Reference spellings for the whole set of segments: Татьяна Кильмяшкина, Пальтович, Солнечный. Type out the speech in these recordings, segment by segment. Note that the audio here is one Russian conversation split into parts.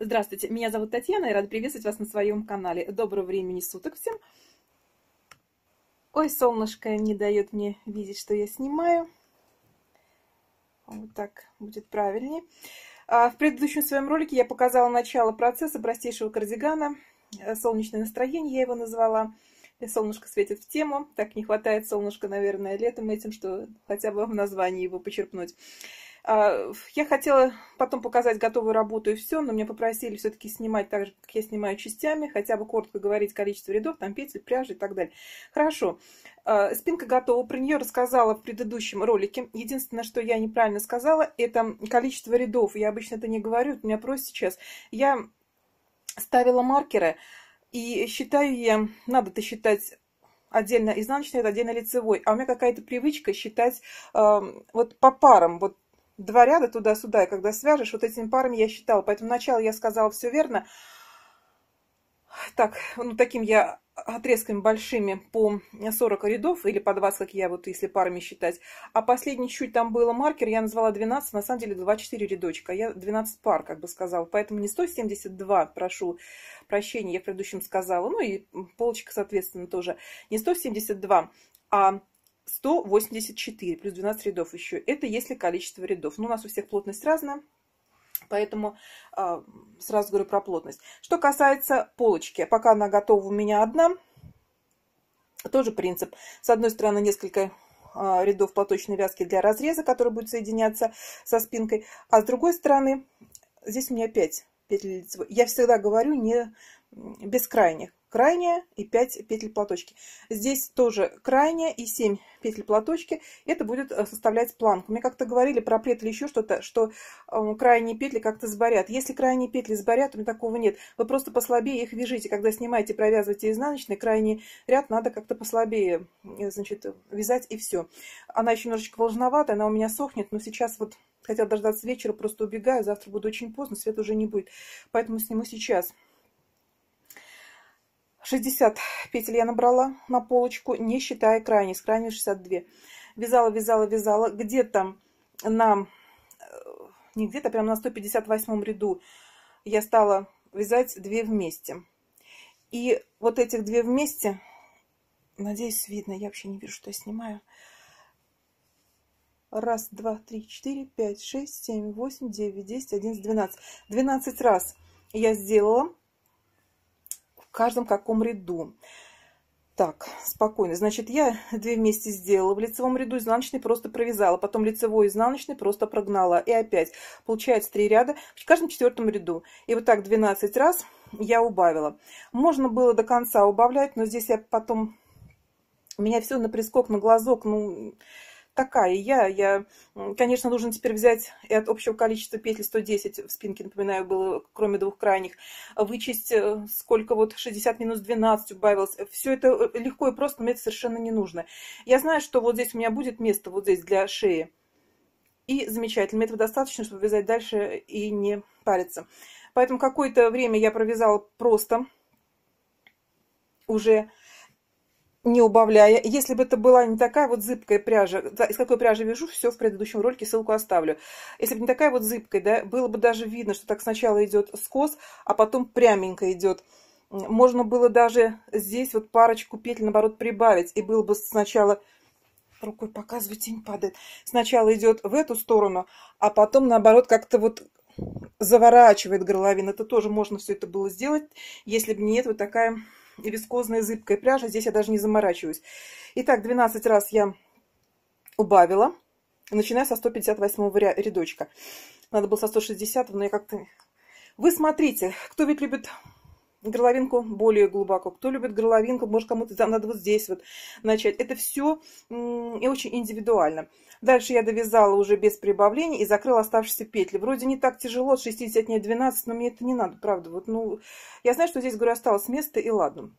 Здравствуйте, меня зовут Татьяна, и рада приветствовать вас на своем канале. Доброго времени суток всем. Ой, солнышко не дает мне видеть, что я снимаю. Вот так будет правильнее. В предыдущем своем ролике я показала начало процесса простейшего кардигана. Солнечное настроение я его назвала. Солнышко светит в тему. Так не хватает солнышка, наверное, летом этим, что хотя бы в названии его почерпнуть. Я хотела потом показать готовую работу и все, но меня попросили все-таки снимать так же, как я снимаю, частями, хотя бы коротко говорить количество рядов, там петель, пряжи и так далее. Хорошо. Спинка готова. Про нее рассказала в предыдущем ролике. Единственное, что я неправильно сказала, это количество рядов. Я обычно это не говорю, меня просят сейчас. Я ставила маркеры и считаю я, надо-то считать отдельно изнаночный, отдельно лицевой. А у меня какая-то привычка считать вот по парам, вот. Два ряда туда-сюда, и когда свяжешь, вот этими парами я считала. Поэтому начало я сказала все верно. Так, ну таким я отрезками большими по 40 рядов, или по 20, как я вот если парами считать. А последний чуть там было маркер, я назвала 12, на самом деле 24 рядочка. Я 12 пар, как бы сказала. Поэтому не 172, прошу прощения, я в предыдущем сказала. Ну и полочка, соответственно, тоже. Не 172, а 184 плюс 12 рядов еще. Это если количество рядов. Но у нас у всех плотность разная, поэтому сразу говорю про плотность. Что касается полочки, пока она готова у меня одна, тоже принцип. С одной стороны несколько рядов платочной вязки для разреза, который будет соединяться со спинкой, а с другой стороны здесь у меня 5 петель лицевой. Я всегда говорю не без крайних. Крайняя и 5 петель платочки. Здесь тоже крайняя и 7 петель платочки. Это будет составлять планку. Мне как-то говорили про петли еще что-то, что крайние петли как-то сборят. Если крайние петли сборят, у меня такого нет. Вы просто послабее их вяжите. Когда снимаете, провязываете изнаночный, крайний ряд надо как-то послабее, значит, вязать, и все. Она еще немножечко волжноватая, она у меня сохнет, но сейчас вот хотела дождаться вечера, просто убегаю. Завтра буду очень поздно, света уже не будет. Поэтому сниму сейчас. 60 петель я набрала на полочку, не считая крайней, с крайней 62. Вязала, вязала, вязала. Где-то на, не где-то, прям на 158 ряду я стала вязать 2 вместе. И вот этих 2 вместе, надеюсь, видно, я вообще не вижу, что я снимаю. 1, 2, 3, 4, 5, 6, 7, 8, 9, 10, 11, 12. 12 раз я сделала. В каждом каком ряду. Так, спокойно. Значит, я 2 вместе сделала в лицевом ряду, изнаночный просто провязала, потом лицевой изнаночный просто прогнала, и опять получается 3 ряда в каждом 4-м ряду. И вот так 12 раз я убавила. Можно было до конца убавлять, но здесь я потом, у меня все на прискок, на глазок, ну такая я, конечно, нужно теперь взять и от общего количества петель 110 в спинке, напоминаю, было, кроме 2 крайних, вычесть, сколько вот 60 минус 12 убавилось. Все это легко и просто, мне это совершенно не нужно. Я знаю, что вот здесь у меня будет место, вот здесь для шеи. И замечательно, мне этого достаточно, чтобы вязать дальше и не париться. Поэтому какое-то время я провязала просто, уже не убавляя. Если бы это была не такая вот зыбкая пряжа, из какой пряжи вяжу, все в предыдущем ролике, ссылку оставлю. Если бы не такая вот зыбкая, да, было бы даже видно, что так сначала идет скос, а потом пряменько идет. Можно было даже здесь вот парочку петель, наоборот, прибавить. И было бы сначала, рукой показываю, тень падает, сначала идет в эту сторону, а потом, наоборот, как-то вот заворачивает горловину. Это тоже можно все это было сделать, если бы нет вот такая вискозная зыбкая пряжа, здесь я даже не заморачиваюсь. Итак, 12 раз я убавила, начиная со 158 рядочка. Надо было со 160, но я как-то... Вы смотрите, кто ведь любит горловинку более глубоко, кто любит горловинку, может, кому-то надо вот здесь вот начать. Это все и очень индивидуально. Дальше я довязала уже без прибавлений и закрыла оставшиеся петли. Вроде не так тяжело, от 60 не 12, но мне это не надо, правда. Вот, ну, я знаю, что здесь, говорю, осталось место, и ладно.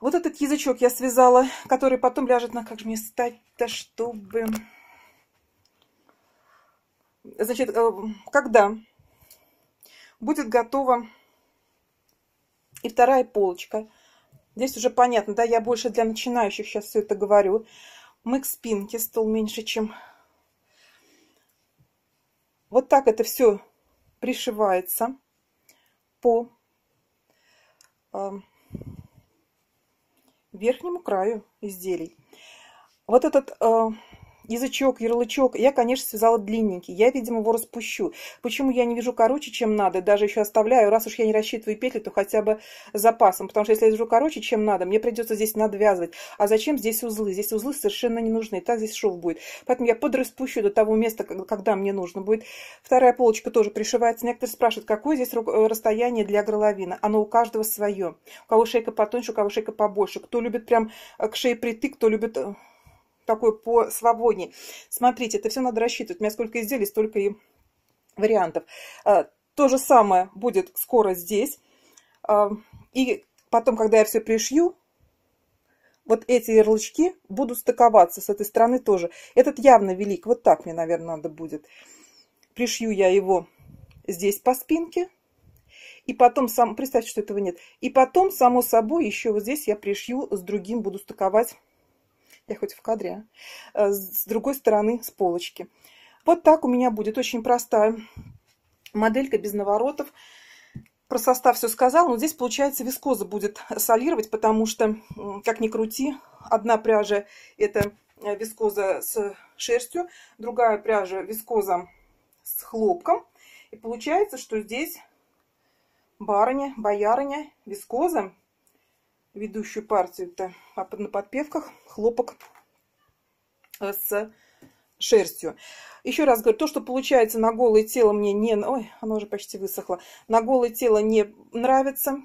Вот этот язычок я связала, который потом ляжет на... Как же мне стать-то, чтобы... Значит, когда будет готова и вторая полочка. Здесь уже понятно, да, я больше для начинающих сейчас все это говорю. Мы к спинке, стол меньше, чем... Вот так это все пришивается по верхнему краю изделий. Вот этот язычок, ярлычок я, конечно, связала длинненький. Я, видимо, его распущу. Почему я не вяжу короче, чем надо, даже еще оставляю. Раз уж я не рассчитываю петли, то хотя бы с запасом. Потому что если я вяжу короче, чем надо, мне придется здесь надвязывать. А зачем здесь узлы? Здесь узлы совершенно не нужны. И так здесь шов будет. Поэтому я подраспущу до того места, когда мне нужно будет. Вторая полочка тоже пришивается. Некоторые спрашивают, какое здесь расстояние для горловины. Оно у каждого свое. У кого шейка потоньше, у кого шейка побольше. Кто любит прям к шее притык, кто любит... такой по свободнее. Смотрите, это все надо рассчитывать. У меня сколько изделий, столько и вариантов. То же самое будет скоро здесь. И потом, когда я все пришью, вот эти ярлычки будут стыковаться с этой стороны тоже. Этот явно велик. Вот так мне, наверное, надо будет. Пришью я его здесь по спинке. И потом, представьте, что этого нет. И потом, само собой, еще вот здесь я пришью, с другим буду стыковать. Я хоть в кадре, а? С другой стороны, с полочки. Вот так у меня будет очень простая моделька, без наворотов. Про состав все сказала, но здесь, получается, вискоза будет солировать, потому что, как ни крути, одна пряжа – это вискоза с шерстью, другая пряжа – вискоза с хлопком. И получается, что здесь барыня, боярыня, вискоза. Ведущую партию это на подпевках хлопок с шерстью. Еще раз говорю, то, что получается на голое тело, мне не... Ой, оно уже почти высохло. На голое тело не нравится.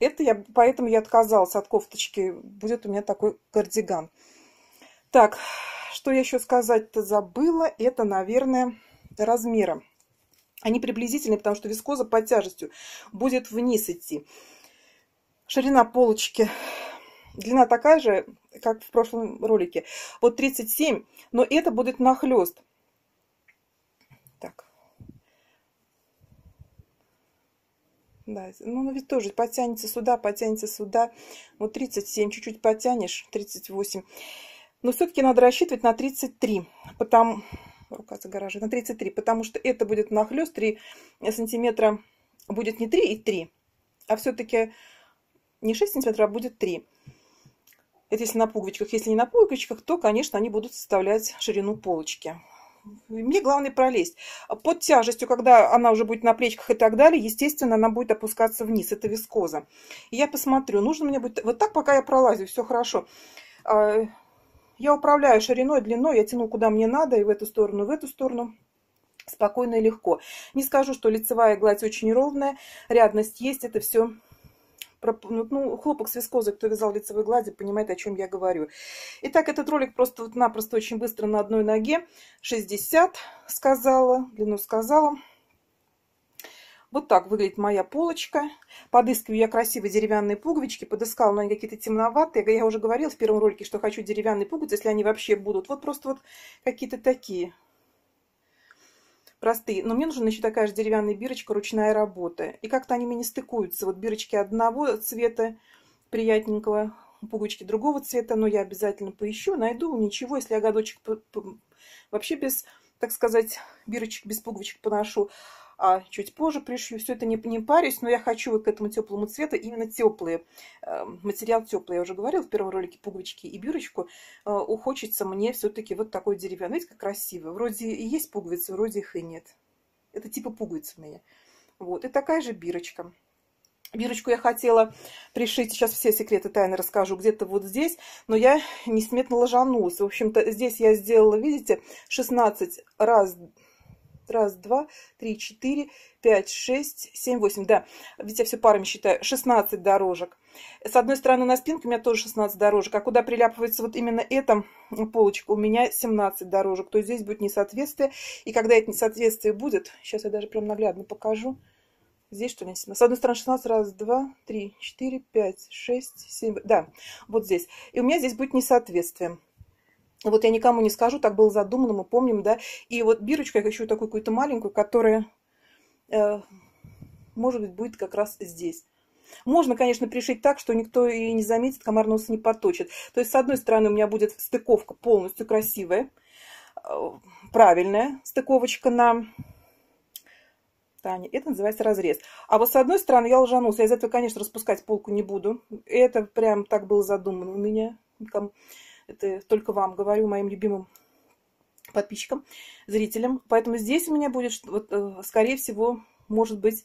Это я... Поэтому я отказалась от кофточки. Будет у меня такой кардиган. Так, что я еще сказать-то забыла? Это, наверное, размеры. Они приблизительные, потому что вискоза под тяжестью будет вниз идти. Ширина полочки, длина такая же, как в прошлом ролике. Вот 37, но это будет нахлёст. Так. Да, ну ведь тоже потянется сюда. Вот 37, чуть-чуть потянешь, 38. Но все-таки надо рассчитывать на 33, потому... Рука загораживает. На 33, потому что это будет нахлёст. 3 сантиметра будет не 3 и 3, а все-таки не 6 сантиметров, а будет 3. Это если на пуговичках. Если не на пуговичках, то, конечно, они будут составлять ширину полочки. Мне главное пролезть. Под тяжестью, когда она уже будет на плечках и так далее, естественно, она будет опускаться вниз. Это вискоза. И я посмотрю, нужно мне будет... Вот так, пока я пролазю, все хорошо. Я управляю шириной, длиной, я тяну куда мне надо, и в эту сторону, и в эту сторону. Спокойно и легко. Не скажу, что лицевая гладь очень ровная, рядность есть, это все... Ну, хлопок с вискозой, кто вязал лицевой глади, понимает, о чем я говорю. Итак, этот ролик просто вот напросто очень быстро на одной ноге. 60 сказала, длину сказала. Вот так выглядит моя полочка. Подыскиваю я красивые деревянные пуговички. Подыскала, но они какие-то темноватые. Я уже говорила в первом ролике, что хочу деревянные пуговицы, если они вообще будут. Вот просто вот какие-то такие простые. Но мне нужна еще такая же деревянная бирочка, ручная работа. И как-то они мне не стыкуются. Вот бирочки одного цвета приятненького, пуговички другого цвета. Но я обязательно поищу, найду. Ничего, если я годочек вообще без, так сказать, бирочек, без пуговичек поношу. А чуть позже пришью. Все это не парюсь, но я хочу вот к этому теплому цвету именно теплые. Материал теплый. Я уже говорила в первом ролике, пуговички и бирочку. Хочется мне все-таки вот такой деревянный. Видите, как красиво. Вроде и есть пуговицы, вроде их и нет. Это типа пуговицы у меня. Вот. И такая же бирочка. Бирочку я хотела пришить, сейчас все секреты тайны расскажу, где-то вот здесь, но я несметно ложанулась. В общем-то, здесь я сделала, видите, 16 раз... Раз, два, три, четыре, пять, шесть, семь, восемь. Да, ведь я все парами считаю. 16 дорожек. С одной стороны на спинке у меня тоже 16 дорожек. А куда прилепывается вот именно эта полочка, у меня 17 дорожек. То есть здесь будет несоответствие. И когда это несоответствие будет... Сейчас я даже прям наглядно покажу. Здесь что ли? С одной стороны 16. Раз, два, три, четыре, пять, шесть, семь... Да, вот здесь. И у меня здесь будет несоответствие. Вот я никому не скажу, так было задумано, мы помним, да. И вот бирочку я хочу такую какую-то маленькую, которая, может быть, будет как раз здесь. Можно, конечно, пришить так, что никто и не заметит, комар носа не поточит. То есть, с одной стороны, у меня будет стыковка полностью красивая. правильная стыковочка на Тане. Это называется разрез. А вот с одной стороны я лжанулась. Я из этого, конечно, распускать полку не буду. Это прям так было задумано у меня. Это только вам говорю, моим любимым подписчикам, зрителям. Поэтому здесь у меня будет, вот, скорее всего, может быть,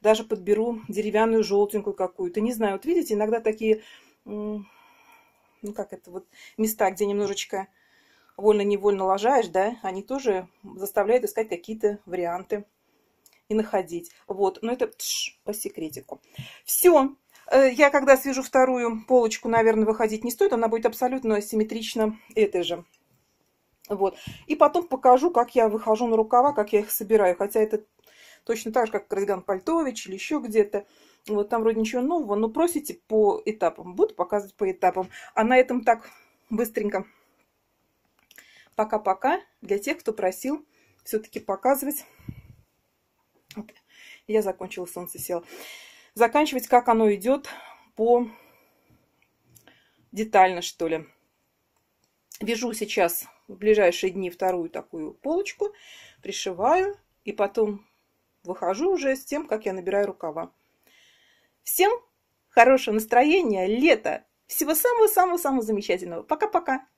даже подберу деревянную желтенькую какую-то. Не знаю, вот видите, иногда такие, ну как это, вот места, где немножечко вольно-невольно лажаешь, да, они тоже заставляют искать какие-то варианты и находить. Вот, но это по секретику. Все. Я когда свяжу вторую полочку, наверное, выходить не стоит. Она будет абсолютно симметрично этой же. Вот. И потом покажу, как я выхожу на рукава, как я их собираю. Хотя это точно так же, как кардиган Пальтович или еще где-то. Вот там вроде ничего нового. Но просите по этапам. Буду показывать по этапам. А на этом так быстренько. Пока-пока. Для тех, кто просил все-таки показывать. Вот. Я закончила, солнце село. Заканчивать, как оно идет по детально, что ли. Вяжу сейчас в ближайшие дни вторую такую полочку, пришиваю и потом выхожу уже с тем, как я набираю рукава. Всем хорошего настроения, лета, всего самого-самого-самого замечательного. Пока-пока!